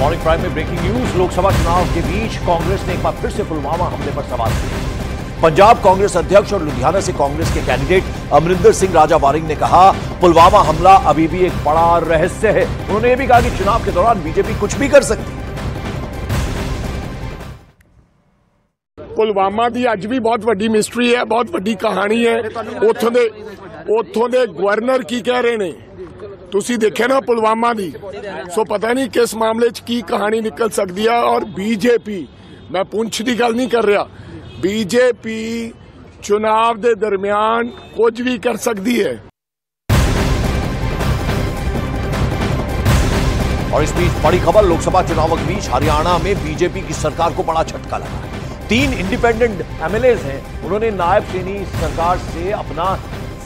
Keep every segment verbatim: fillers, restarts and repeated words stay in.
Morning prime में breaking news. Lok Sabha चुनाव के बीच कांग्रेस ने एक बार फिर से पुलवामा हमले पर सवाल किए। पंजाब कांग्रेस अध्यक्ष और लुधियाना से कांग्रेस के कैंडिडेट अमरिंदर सिंह राजा वारिंग ने कहा, पुलवामा हमला अभी भी एक बड़ा रहस्य है। उन्होंने यह भी कहा कि चुनाव के दौरान बीजेपी कुछ भी कर सकती है। पुलवामा की अज भी बहुत बड़ी मिस्ट्री है, बहुत बड़ी कहानी है। उथों दे उथों दे गवर्नर की कह रहे ने, तुसी देखे ना पुलवामा दी, सो पता नहीं किस मामले च की कहानी निकल सकती है। और बीजेपी, मैं पुंछ की गल नहीं कर रहा, बीजेपी चुनाव के दरमियान कुछ भी कर सकती है। और इस बीच बड़ी खबर, लोकसभा चुनाव के बीच हरियाणा में बीजेपी की सरकार को बड़ा झटका लगा। तीन इंडिपेंडेंट एमएलए हैं, उन्होंने नायब सैनी सरकार से अपना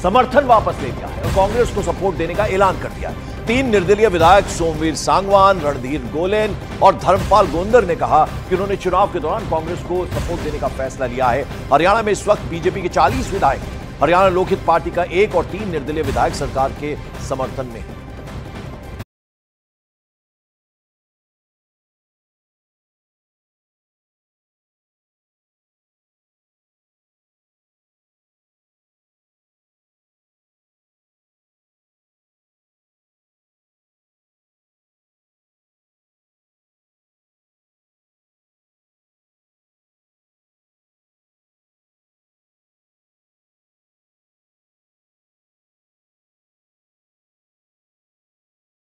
समर्थन वापस ले लिया है और कांग्रेस को सपोर्ट देने का ऐलान कर दिया है। तीन निर्दलीय विधायक सोमवीर सांगवान, रणधीर गोलेन और धर्मपाल गोंदर ने कहा कि उन्होंने चुनाव के दौरान कांग्रेस को सपोर्ट देने का फैसला लिया है। हरियाणा में इस वक्त बीजेपी के चालीस विधायक, हरियाणा लोक हित पार्टी का एक और तीन निर्दलीय विधायक सरकार के समर्थन में है।